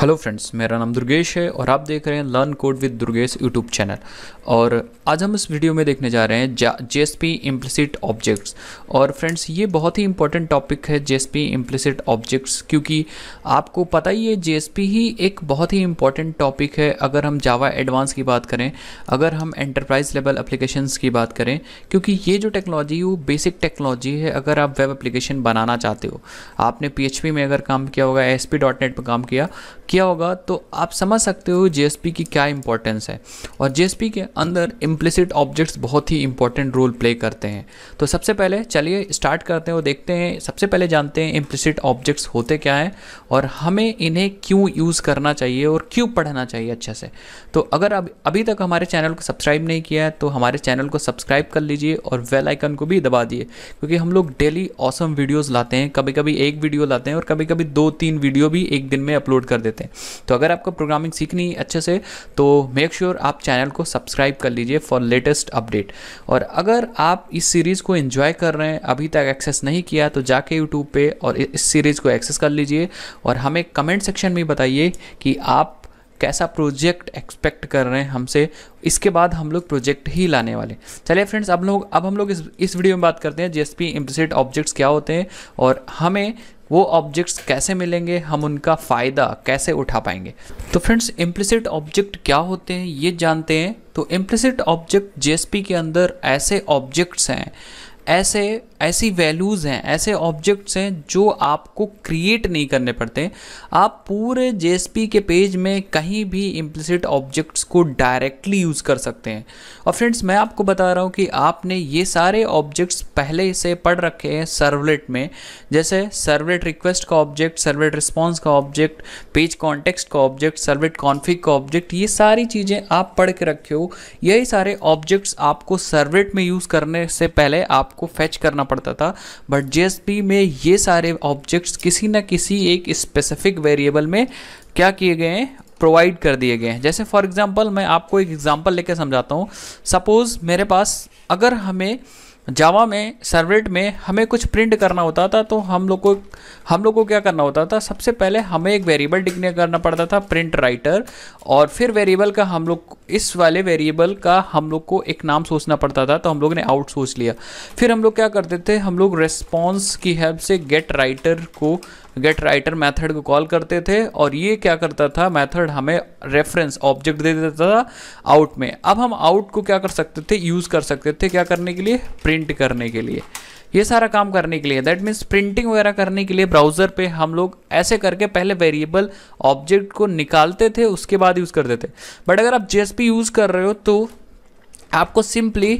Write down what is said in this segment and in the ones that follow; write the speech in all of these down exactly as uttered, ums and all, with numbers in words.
Hello friends, मेरा नाम दुर्गेश है और आप देख रहे हैं learn code with Durgesh YouTube channel. और आज हम इस वीडियो में देखने जा रहे हैं जेएसपी इम्प्लिसिट ऑब्जेक्ट्स। और फ्रेंड्स, ये बहुत ही इंपॉर्टेंट टॉपिक है जेएसपी इम्प्लिसिट ऑब्जेक्ट्स, क्योंकि आपको पता ही है जेएसपी ही एक बहुत ही इंपॉर्टेंट टॉपिक है। अगर हम जावा एडवांस की बात करें, अगर हम एंटरप्राइज लेवल एप्लीकेशंस की बात करें, क्योंकि ये जो टेक्नोलॉजी है वो बेसिक टेक्नोलॉजी है। अगर आप वेब एप्लीकेशन बनाना चाहते हो, आपने पीएचपी में अगर काम किया होगा, एएसपी डॉट नेट पर काम किया किया होगा, तो आप समझ सकते हो जेएसपी की क्या इंपॉर्टेंस है। और जेएसपी के अंदर इम्प्लिसिट ऑब्जेक्ट्स बहुत ही इंपॉर्टेंट रोल प्ले करते हैं। तो सबसे पहले चलिए स्टार्ट करते हैं और देखते हैं, सबसे पहले जानते हैं इम्प्लिसिट ऑब्जेक्ट्स होते क्या हैं और हमें इन्हें क्यों यूज़ करना चाहिए और क्यों पढ़ना चाहिए अच्छे से। तो अगर आप अभी तक हमारे चैनल को सब्सक्राइब नहीं किया है तो हमारे चैनल को सब्सक्राइब कर लीजिए और बेल आइकन को भी दबा दिए, क्योंकि हम लोग डेली ऑसम वीडियोज़ लाते हैं। कभी कभी एक वीडियो लाते हैं और कभी कभी दो तीन वीडियो भी एक दिन में अपलोड कर देते हैं। तो अगर आपको प्रोग्रामिंग सीखनी है अच्छे से तो मेक श्योर sure आप चैनल को सब्सक्राइब कर लीजिए फॉर लेटेस्ट अपडेट। और अगर आप इस सीरीज़ को एंजॉय कर रहे हैं, अभी तक एक्सेस नहीं किया, तो जाके यूट्यूब पे और इस सीरीज़ को एक्सेस कर लीजिए और हमें कमेंट सेक्शन में बताइए कि आप कैसा प्रोजेक्ट एक्सपेक्ट कर रहे हैं हमसे। इसके बाद हम लोग प्रोजेक्ट ही लाने वाले। चलिए फ्रेंड्स, अब लोग अब हम लोग इस इस वीडियो में बात करते हैं जेएसपी इम्प्लिसिट ऑब्जेक्ट्स क्या होते हैं और हमें वो ऑब्जेक्ट्स कैसे मिलेंगे, हम उनका फ़ायदा कैसे उठा पाएंगे। तो फ्रेंड्स, इम्प्लिसिट ऑब्जेक्ट क्या होते हैं ये जानते हैं। तो इम्प्लिसिट ऑब्जेक्ट जेएसपी के अंदर ऐसे ऑब्जेक्ट्स हैं, ऐसे ऐसी वैल्यूज़ हैं, ऐसे ऑब्जेक्ट्स हैं जो आपको क्रिएट नहीं करने पड़ते। आप पूरे जेएसपी के पेज में कहीं भी इम्प्लिसिट ऑब्जेक्ट्स को डायरेक्टली यूज़ कर सकते हैं। और फ्रेंड्स, मैं आपको बता रहा हूँ कि आपने ये सारे ऑब्जेक्ट्स पहले से पढ़ रखे हैं सर्वलेट में, जैसे सर्वलेट रिक्वेस्ट का ऑब्जेक्ट, सर्वलेट रिस्पॉन्स का ऑब्जेक्ट, पेज कॉन्टेक्स्ट का ऑब्जेक्ट, सर्वलेट कॉन्फिग का ऑब्जेक्ट। ये सारी चीज़ें आप पढ़ के रखे हो। यही सारे ऑब्जेक्ट्स आपको सर्वलेट में यूज़ करने से पहले आपको फेच करना पड़ता था, बट जेएसपी में ये सारे ऑब्जेक्ट्स किसी ना किसी एक स्पेसिफिक वेरिएबल में क्या किए गए हैं, प्रोवाइड कर दिए गए हैं। जैसे फॉर एग्जांपल, मैं आपको एक एग्जांपल लेकर समझाता हूँ। सपोज मेरे पास, अगर हमें जावा में सर्वलेट में हमें कुछ प्रिंट करना होता था तो हम लोग को हम लोग को क्या करना होता था, सबसे पहले हमें एक वेरिएबल डिक्लेयर करना पड़ता था प्रिंट राइटर, और फिर वेरिएबल का हम लोग इस वाले वेरिएबल का हम लोग को एक नाम सोचना पड़ता था। तो हम लोग ने आउट सोच लिया। फिर हम लोग क्या करते थे, हम लोग रिस्पॉन्स की हेल्प से गेट राइटर को गेट राइटर मैथड को कॉल करते थे, और ये क्या करता था मैथड हमें रेफरेंस ऑब्जेक्ट दे देता था आउट में। अब हम आउट को क्या कर सकते थे, यूज़ कर सकते थे क्या करने के लिए, प्रिंट करने के लिए, ये सारा काम करने के लिए। दैट मीन्स प्रिंटिंग वगैरह करने के लिए ब्राउज़र पे हम लोग ऐसे करके पहले वेरिएबल ऑब्जेक्ट को निकालते थे, उसके बाद यूज़ करते थे। बट अगर आप जेएसपी यूज़ कर रहे हो तो आपको सिंपली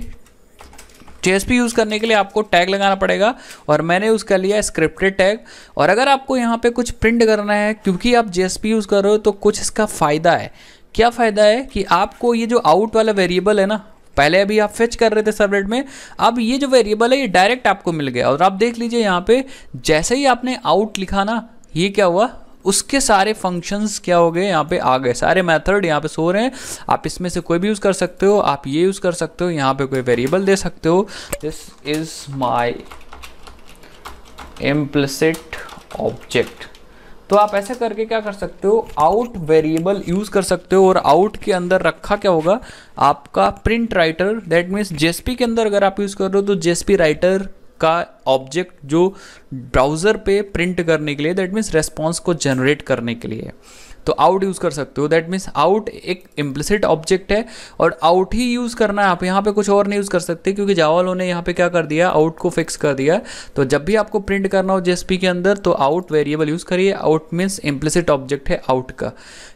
जेएसपी यूज़ करने के लिए आपको टैग लगाना पड़ेगा, और मैंने यूज़ कर लिया स्क्रिप्टेड टैग। और अगर आपको यहाँ पे कुछ प्रिंट करना है, क्योंकि आप जेएसपी यूज़ कर रहे हो तो कुछ इसका फ़ायदा है। क्या फ़ायदा है कि आपको ये जो आउट वाला वेरिएबल है ना, पहले अभी आप फेच कर रहे थे सर्वलेट में, अब ये जो वेरिएबल है ये डायरेक्ट आपको मिल गया। और आप देख लीजिए यहाँ पे, जैसे ही आपने आउट लिखा ना, ये क्या हुआ, उसके सारे फंक्शंस क्या हो गए, यहाँ पे आ गए, सारे मेथड यहाँ पे सो रहे हैं। आप इसमें से कोई भी यूज़ कर सकते हो, आप ये यूज़ कर सकते हो, यहाँ पे कोई वेरिएबल दे सकते हो, this is my implicit object. तो आप ऐसे करके क्या कर सकते हो, आउट वेरिएबल यूज़ कर सकते हो। और आउट के अंदर रखा क्या होगा आपका print writer. That means JSP के अंदर अगर आप यूज़ कर रहे हो तो जेएसपी राइटर का ऑब्जेक्ट जो ब्राउज़र पे प्रिंट करने के लिए, दैट मीन्स रेस्पॉन्स को जनरेट करने के लिए, तो आउट यूज़ कर सकते हो। दैट मीन्स आउट एक इम्प्लिसिट ऑब्जेक्ट है और आउट ही यूज़ करना है। आप यहाँ पे कुछ और नहीं यूज़ कर सकते, क्योंकि जावा वालों ने यहाँ पे क्या कर दिया, आउट को फिक्स कर दिया। तो जब भी आपको प्रिंट करना हो जेएसपी के अंदर तो आउट वेरिएबल यूज़ करिए। आउट मीन्स इम्प्लिसिट ऑब्जेक्ट है आउट का।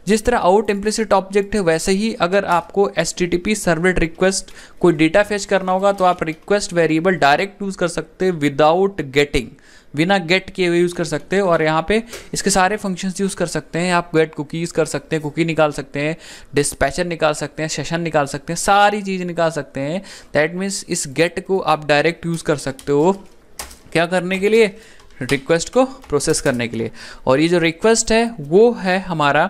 जिस तरह आउट इम्प्लिसिट ऑब्जेक्ट है, वैसे ही अगर आपको एचटीटीपी सर्वलेट रिक्वेस्ट कोई डेटा फेच करना होगा तो आप रिक्वेस्ट वेरिएबल डायरेक्ट यूज़ कर सकते हैं विदाउट गेटिंग, बिना गेट किए हुए यूज़ कर सकते हैं। और यहाँ पे इसके सारे फंक्शंस यूज़ कर सकते हैं। आप गेट कुकीज़ कर सकते हैं, कुकी निकाल सकते हैं, डिस्पैचर निकाल सकते हैं, सेशन निकाल सकते हैं, सारी चीज़ निकाल सकते हैं। दैट मीन्स इस गेट को आप डायरेक्ट यूज़ कर सकते हो क्या करने के लिए, रिक्वेस्ट को प्रोसेस करने के लिए। और ये जो रिक्वेस्ट है वो है हमारा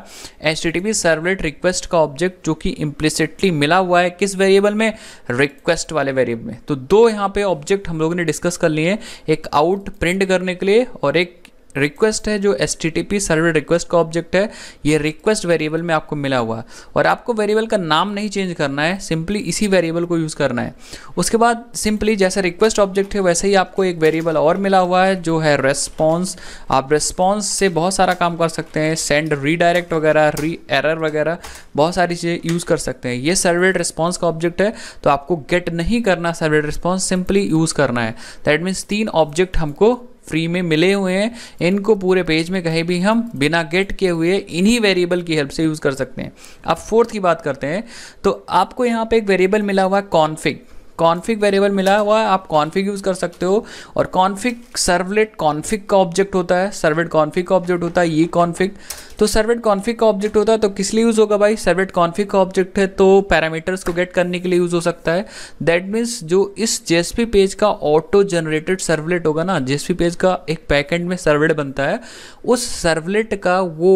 एचटीटीपी सर्वलेट रिक्वेस्ट का ऑब्जेक्ट, जो कि इम्प्लिसिटली मिला हुआ है किस वेरिएबल में, रिक्वेस्ट वाले वेरिएबल में। तो दो यहाँ पे ऑब्जेक्ट हम लोगों ने डिस्कस कर लिए हैं, एक आउट प्रिंट करने के लिए और एक रिक्वेस्ट है जो H T T P server request का ऑब्जेक्ट है, ये रिक्वेस्ट वेरिएबल में आपको मिला हुआ है और आपको वेरिएबल का नाम नहीं चेंज करना है, सिंपली इसी वेरिएबल को यूज़ करना है। उसके बाद सिंपली जैसा रिक्वेस्ट ऑब्जेक्ट है वैसे ही आपको एक वेरिएबल और मिला हुआ है जो है रेस्पॉन्स। आप रेस्पॉन्स से बहुत सारा काम कर सकते हैं, सेंड रीडायरेक्ट वगैरह, री एरर वगैरह बहुत सारी चीज़ें यूज़ कर सकते हैं। ये सर्वलेट रिस्पॉन्स का ऑब्जेक्ट है तो आपको गेट नहीं करना सर्वलेट रिस्पॉन्स, सिंपली यूज़ करना है। दैट मीन्स तीन ऑब्जेक्ट हमको फ्री में मिले हुए हैं, इनको पूरे पेज में कहीं भी हम बिना गेट किए हुए इन्हीं वेरिएबल की हेल्प से यूज़ कर सकते हैं। अब फोर्थ की बात करते हैं तो आपको यहाँ पे एक वेरिएबल मिला हुआ है कॉन्फिग, कॉन्फिग वेरिएबल मिला हुआ है, आप कॉन्फिग यूज़ कर सकते हो। और कॉन्फिग सर्वलेट कॉन्फिग का ऑब्जेक्ट होता है, सर्वलेट कॉन्फिग का ऑब्जेक्ट होता है ये कॉन्फिग। तो सर्वलेट कॉन्फिग का ऑब्जेक्ट होता है तो किस लिए यूज़ होगा भाई, सर्वलेट कॉन्फिग का ऑब्जेक्ट है तो पैरामीटर्स को गेट करने के लिए यूज़ हो सकता है। दैट मीन्स जो इस जेएसपी पेज का ऑटो जनरेटेड सर्वलेट होगा ना, जेएसपी पेज का एक बैकएंड में सर्वलेट बनता है, उस सर्वलेट का वो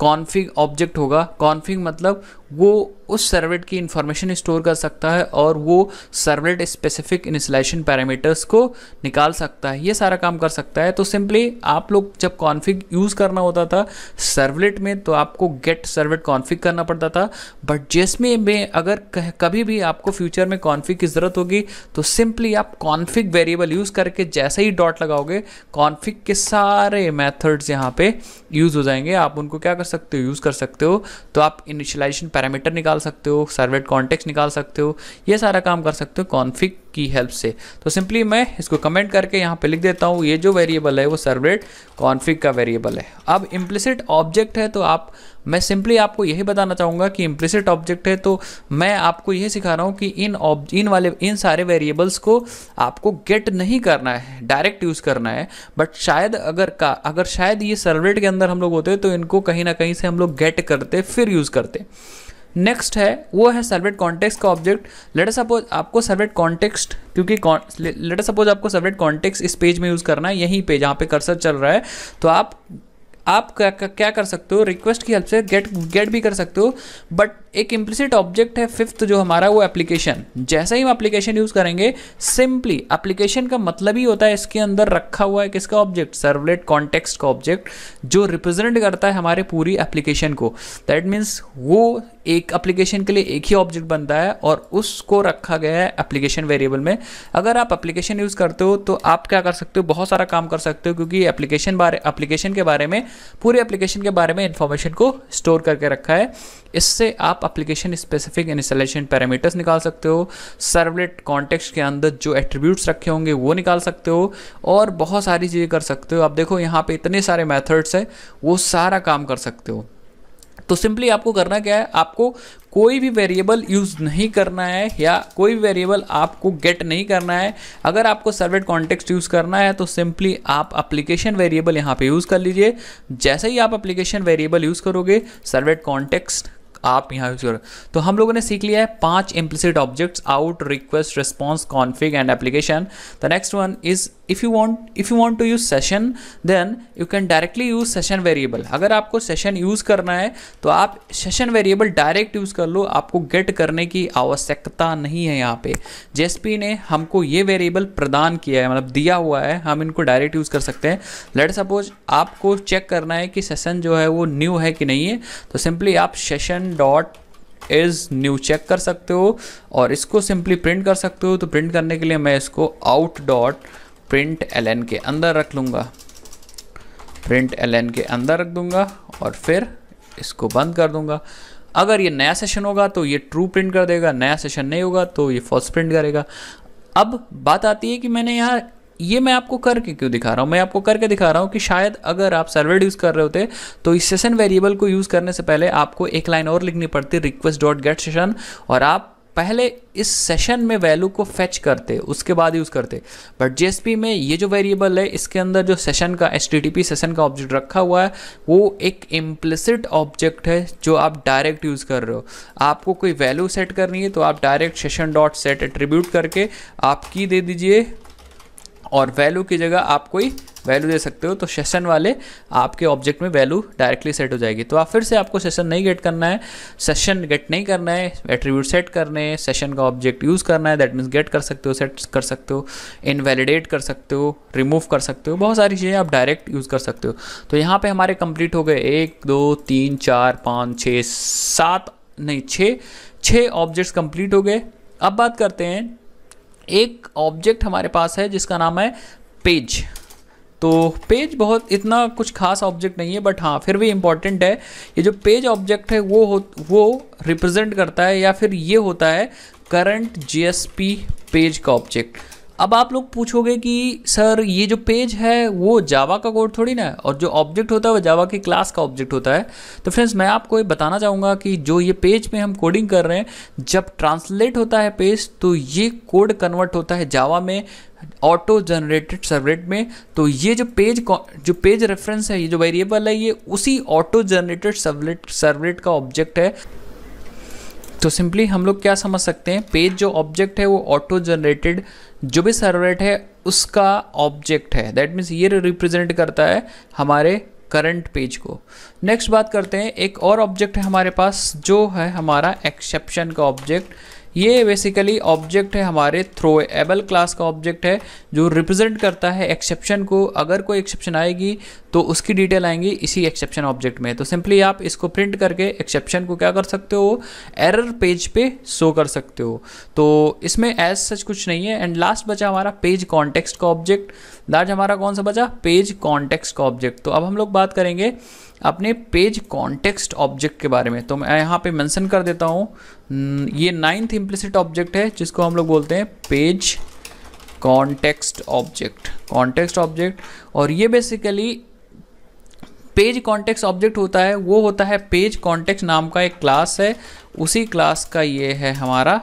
कॉन्फिग ऑब्जेक्ट होगा। कॉन्फिग मतलब वो उस सर्वलेट की इंफॉर्मेशन स्टोर कर सकता है और वो सर्वलेट स्पेसिफिक इनिशियलाइजेशन पैरामीटर्स को निकाल सकता है, ये सारा काम कर सकता है। तो सिंपली आप लोग जब कॉन्फिग यूज़ करना होता था सर्वलेट में तो आपको गेट सर्वलेट कॉन्फिग करना पड़ता था, बट जेएसपी में अगर कभी भी आपको फ्यूचर में कॉन्फिग की ज़रूरत होगी तो सिंपली आप कॉन्फिग वेरिएबल यूज़ करके जैसे ही डॉट लगाओगे कॉन्फिग के सारे मैथड्स यहाँ पे यूज़ हो जाएंगे, आप उनको क्या कर सकते हो, यूज़ कर सकते हो। तो आप इनिशियलाइजेशन पैरामीटर निकाल सकते हो, सर्वलेट कॉन्टेक्स्ट निकाल सकते हो, ये सारा काम कर सकते हो कॉन्फिग की हेल्प से। तो सिंपली मैं इसको कमेंट करके यहाँ पे लिख देता हूँ ये जो वेरिएबल है वो सर्वलेट कॉन्फिग का वेरिएबल है। अब इम्प्लिसिट ऑब्जेक्ट है तो आप मैं सिंपली आपको यही बताना चाहूँगा कि इम्प्लिसिट ऑब्जेक्ट है तो मैं आपको यही सिखा रहा हूँ कि इन इन वाले इन सारे वेरिएबल्स को आपको गेट नहीं करना है, डायरेक्ट यूज़ करना है। बट शायद अगर का अगर शायद ये सर्वलेट के अंदर हम लोग होते तो इनको कहीं ना कहीं से हम लोग गेट करते फिर यूज़ करते। नेक्स्ट है वो है सर्वलेट कॉन्टेक्स्ट का ऑब्जेक्ट। लेट अस सपोज आपको सर्वलेट कॉन्टेक्स्ट क्योंकि लेट अस सपोज आपको सर्वलेट कॉन्टेक्स्ट इस पेज में यूज़ करना है, यहीं पे जहाँ पे कर्सर चल रहा है तो आप आप क्या, क्या कर सकते हो, रिक्वेस्ट की हेल्प से गेट गेट भी कर सकते हो। बट एक इम्प्लिसिट ऑब्जेक्ट है फिफ्थ जो हमारा वो एप्लीकेशन। जैसे ही हम एप्लीकेशन यूज़ करेंगे सिंपली एप्लीकेशन का मतलब ही होता है इसके अंदर रखा हुआ है किसका ऑब्जेक्ट, सर्वलेट कॉन्टेक्स्ट का ऑब्जेक्ट जो रिप्रेजेंट करता है हमारे पूरी एप्लीकेशन को। दैट मीन्स वो एक एप्लीकेशन के लिए एक ही ऑब्जेक्ट बनता है और उसको रखा गया है एप्लीकेशन वेरिएबल में। अगर आप एप्लीकेशन यूज़ करते हो तो आप क्या कर सकते हो, बहुत सारा काम कर सकते हो क्योंकि एप्लीकेशन बारे एप्लीकेशन के बारे में पूरे एप्लीकेशन के बारे में इंफॉर्मेशन को स्टोर करके रखा है। इससे आप एप्लीकेशन स्पेसिफिक इनिशियलाइजेशन पैरामीटर्स निकाल सकते हो, सर्वलेट कॉन्टेक्स्ट के अंदर जो एट्रीब्यूट्स रखे होंगे वो निकाल सकते हो और बहुत सारी चीज़ें कर सकते हो। आप देखो यहाँ पे इतने सारे मेथड्स हैं, वो सारा काम कर सकते हो। तो सिंपली आपको करना क्या है, आपको कोई भी वेरिएबल यूज़ नहीं करना है या कोई भी वेरिएबल आपको गेट नहीं करना है। अगर आपको सर्वलेट कॉन्टेक्स्ट यूज़ करना है तो सिंपली आप एप्लीकेशन वेरिएबल यहाँ पे यूज़ कर लीजिए। जैसे ही आप एप्लीकेशन वेरिएबल यूज़ करोगे सर्वलेट कॉन्टेक्स्ट आप यहाँ यूज़ करो। तो हम लोगों ने सीख लिया है पांच implicit objects, out, request, response, config and application. The next one is if you want if you want to use session then you can directly use session variable. अगर आपको सेशन यूज़ करना है तो आप सेशन वेरिएबल डायरेक्ट यूज़ कर लो, आपको gate करने की आवश्यकता नहीं है। यहाँ पे जेएसपी ने हमको ये वेरिएबल प्रदान किया है, मतलब दिया हुआ है, हम इनको डायरेक्ट यूज़ कर सकते हैं। लेट सपोज आपको चेक करना है कि सेशन जो है वो न्यू है कि नहीं है तो सिंपली आप session dot is new check कर सकते हो और इसको सिंपली प्रिंट कर सकते हो। तो प्रिंट करने के लिए मैं इसको out dot print L N के अंदर रख लूँगा, प्रिंट एल एन के अंदर रख दूंगा और फिर इसको बंद कर दूंगा। अगर ये नया सेशन होगा तो ये ट्रू प्रिंट कर देगा, नया सेशन नहीं होगा तो ये फॉल्स प्रिंट करेगा। अब बात आती है कि मैंने यहाँ ये मैं आपको करके क्यों दिखा रहा हूँ, मैं आपको करके दिखा रहा हूँ कि शायद अगर आप सर्वलेट यूज़ कर रहे होते तो इस सेशन वेरिएबल को यूज़ करने से पहले आपको एक लाइन और लिखनी पड़ती, रिक्वेस्ट डॉट गेट सेशन, और आप पहले इस सेशन में वैल्यू को फेच करते उसके बाद यूज़ करते। बट जेएसपी में ये जो वेरिएबल है इसके अंदर जो सेशन का एचटीटीपी सेशन का ऑब्जेक्ट रखा हुआ है वो एक इम्प्लिसिट ऑब्जेक्ट है जो आप डायरेक्ट यूज़ कर रहे हो। आपको कोई वैल्यू सेट करनी है तो आप direct session dot set attribute करके आप की दे दीजिए और वैल्यू की जगह आप कोई वैल्यू दे सकते हो, तो सेशन वाले आपके ऑब्जेक्ट में वैल्यू डायरेक्टली सेट हो जाएगी। तो आप फिर से आपको सेशन नहीं गेट करना है, सेशन गेट नहीं करना है, एट्रीब्यूट सेट करने हैं, सेशन का ऑब्जेक्ट यूज़ करना है, दैट मीन्स गेट कर सकते हो, सेट कर सकते हो, इनवैलिडेट कर सकते हो, रिमूव कर सकते हो, बहुत सारी चीज़ें आप डायरेक्ट यूज़ कर सकते हो। तो यहाँ पर हमारे कंप्लीट हो गए एक दो तीन चार पाँच छः सात नहीं छः छः ऑब्जेक्ट्स कंप्लीट हो गए। अब बात करते हैं, एक ऑब्जेक्ट हमारे पास है जिसका नाम है पेज। तो पेज बहुत इतना कुछ खास ऑब्जेक्ट नहीं है, बट हाँ फिर भी इम्पॉर्टेंट है। ये जो पेज ऑब्जेक्ट है वो हो वो रिप्रेजेंट करता है या फिर ये होता है करंट जेएसपी पेज का ऑब्जेक्ट। अब आप लोग पूछोगे कि सर ये जो पेज है वो जावा का कोड थोड़ी ना है, और जो ऑब्जेक्ट होता है वो जावा की क्लास का ऑब्जेक्ट होता है। तो फ्रेंड्स मैं आपको ये बताना चाहूँगा कि जो ये पेज में हम कोडिंग कर रहे हैं, जब ट्रांसलेट होता है पेज तो ये कोड कन्वर्ट होता है जावा में ऑटो जनरेटेड सर्वलेट में। तो ये जो पेज जो पेज रेफरेंस है, ये जो वेरिएबल है, ये उसी ऑटो जनरेटेड सर्वलेट सर्वलेट का ऑब्जेक्ट है। तो सिंपली हम लोग क्या समझ सकते हैं, पेज जो ऑब्जेक्ट है वो ऑटो जनरेटेड जो भी सर्वलेट है उसका ऑब्जेक्ट है, दैट मीन्स ये रिप्रेजेंट करता है हमारे करंट पेज को। नेक्स्ट बात करते हैं, एक और ऑब्जेक्ट है हमारे पास जो है हमारा एक्सेप्शन का ऑब्जेक्ट। ये बेसिकली ऑब्जेक्ट है हमारे थ्रोएबल क्लास का ऑब्जेक्ट है जो रिप्रेजेंट करता है एक्सेप्शन को। अगर कोई एक्सेप्शन आएगी तो उसकी डिटेल आएंगी इसी एक्सेप्शन ऑब्जेक्ट में। तो सिंपली आप इसको प्रिंट करके एक्सेप्शन को क्या कर सकते हो, एरर पेज पे शो कर सकते हो। तो इसमें एज सच कुछ नहीं है। एंड लास्ट बचा हमारा पेज कॉन्टेक्स्ट का ऑब्जेक्ट। लास्ट हमारा कौन सा बचा, पेज कॉन्टेक्स्ट का ऑब्जेक्ट। तो अब हम लोग बात करेंगे अपने पेज कॉन्टेक्स्ट ऑब्जेक्ट के बारे में। तो मैं यहाँ पे मेंशन कर देता हूँ, ये नाइन्थ इम्प्लिसिट ऑब्जेक्ट है जिसको हम लोग बोलते हैं page context object context object और ये बेसिकली पेज कॉन्टेक्स्ट ऑब्जेक्ट होता है, वो होता है पेज कॉन्टेक्स्ट नाम का एक क्लास है, उसी क्लास का ये है हमारा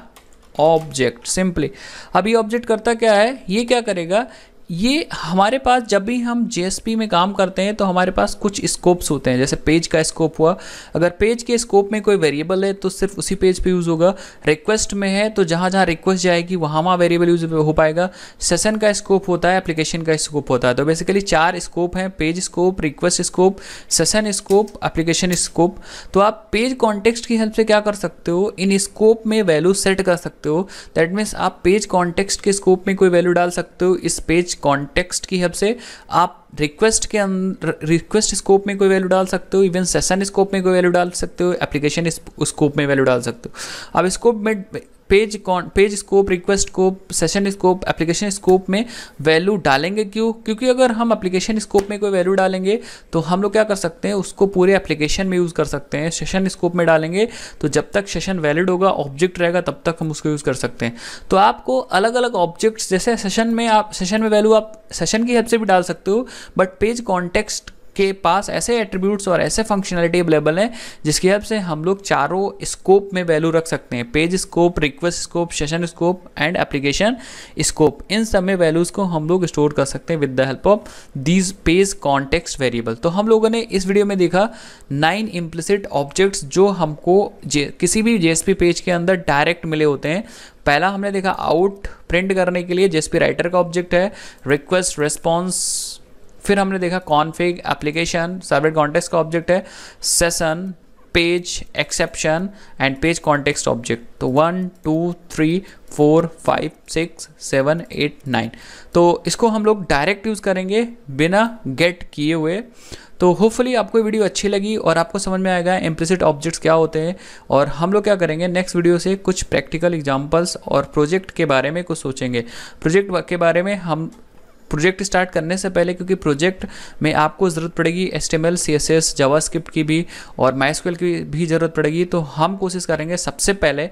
ऑब्जेक्ट सिंपली। अब ये ऑब्जेक्ट करता क्या है, ये क्या करेगा, ये हमारे पास जब भी हम जेएसपी में काम करते हैं तो हमारे पास कुछ स्कोप्स होते हैं, जैसे पेज का स्कोप हुआ। अगर पेज के स्कोप में कोई वेरिएबल है तो सिर्फ उसी पेज पे यूज़ होगा, रिक्वेस्ट में है तो जहाँ जहाँ रिक्वेस्ट जाएगी वहाँ वहाँ वेरिएबल यूज हो पाएगा। सेशन का स्कोप होता है, एप्लीकेशन का स्कोप होता है। तो बेसिकली चार स्कोप हैं, page scope, request scope, session scope, application scope. तो आप पेज कॉन्टेक्स्ट की हेल्प से क्या कर सकते हो, इन स्कोप में वैल्यू सेट कर सकते हो। दैट मीन्स आप पेज कॉन्टेक्स्ट के स्कोप में कोई वैल्यू डाल सकते हो। इस पेज कॉन्टेक्स्ट की हेल्प से आप रिक्वेस्ट के अंदर रिक्वेस्ट स्कोप में कोई वैल्यू डाल सकते हो, इवन सेशन स्कोप में कोई वैल्यू डाल सकते हो, एप्लीकेशन स्कोप में वैल्यू डाल सकते हो। अब स्कोप में page con page scope, request scope, session scope, application scope में वैल्यू डालेंगे क्यों, क्योंकि अगर हम एप्लीकेशन स्कोप में कोई वैल्यू डालेंगे तो हम लोग क्या कर सकते हैं, उसको पूरे एप्लीकेशन में यूज़ कर सकते हैं। सेशन स्कोप में डालेंगे तो जब तक सेशन वैलिड होगा, ऑब्जेक्ट रहेगा, तब तक हम उसको यूज़ कर सकते हैं। तो आपको अलग अलग ऑब्जेक्ट्स, जैसे सेशन में आप सेशन में वैल्यू आप सेशन की हेल्प से भी डाल सकते हो, बट पेज कॉन्टेक्स्ट के पास ऐसे एट्रीब्यूट्स और ऐसे फंक्शनलिटी अवेलेबल हैं जिसकी हेल्प से हम लोग चारों स्कोप में वैल्यू रख सकते हैं, page scope, request scope, session scope and application scope. इन सब में वैल्यूज़ को हम लोग स्टोर कर सकते हैं with the help of these page context variable. तो हम लोगों ने इस वीडियो में देखा नाइन इम्प्लिसिट ऑब्जेक्ट्स जो हमको किसी भी जेएसपी पेज के अंदर डायरेक्ट मिले होते हैं। पहला हमने देखा आउट प्रिंट करने के लिए जेएसपी राइटर का ऑब्जेक्ट है, रिक्वेस्ट, रिस्पॉन्स। फिर हमने देखा कॉन्फिग, एप्लीकेशन, सर्वलेट कॉन्टेक्स्ट का ऑब्जेक्ट है, session, page, exception and page context object. तो one two three four five six seven eight nine, तो इसको हम लोग डायरेक्ट यूज़ करेंगे बिना गेट किए हुए। तो होपफुली आपको ये वीडियो अच्छी लगी और आपको समझ में आएगा इम्प्लिसिट ऑब्जेक्ट्स क्या होते हैं, और हम लोग क्या करेंगे नेक्स्ट वीडियो से कुछ प्रैक्टिकल एग्जाम्पल्स और प्रोजेक्ट के बारे में कुछ सोचेंगे। प्रोजेक्ट के बारे में हम प्रोजेक्ट स्टार्ट करने से पहले, क्योंकि प्रोजेक्ट में आपको ज़रूरत पड़ेगी H T M L, C S S, JavaScript की भी और माई एस क्यू एल की भी ज़रूरत पड़ेगी। तो हम कोशिश करेंगे सबसे पहले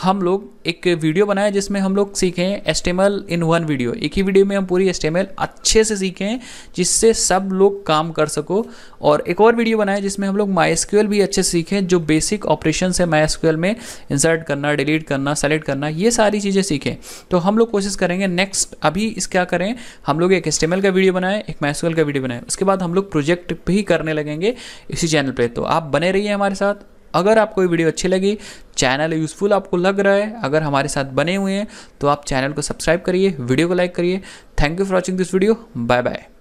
हम लोग एक वीडियो बनाएं जिसमें हम लोग सीखें H T M L in one video. एक ही वीडियो में हम पूरी एच टी एम एल अच्छे से सीखें जिससे सब लोग काम कर सको, और एक और वीडियो बनाएं जिसमें हम लोग माई एस क्यू एल भी अच्छे से सीखें, जो बेसिक ऑपरेशन है माई एस क्यू एल में, इंसर्ट करना, डिलीट करना, सेलेक्ट करना, ये सारी चीज़ें सीखें। तो हम लोग कोशिश करेंगे नेक्स्ट, अभी इस क्या करें, हम लोग एक एच टी एम एल का वीडियो बनाएं, एक माई एस क्यू एल का वीडियो बनाएं, उसके बाद हम लोग प्रोजेक्ट भी करने लगेंगे इसी चैनल पर। तो आप बने रहिए हमारे साथ। अगर आपको ये वीडियो अच्छी लगी, चैनल यूज़फुल आपको लग रहा है, अगर हमारे साथ बने हुए हैं तो आप चैनल को सब्सक्राइब करिए, वीडियो को लाइक करिए। Thank you for watching this video. Bye bye.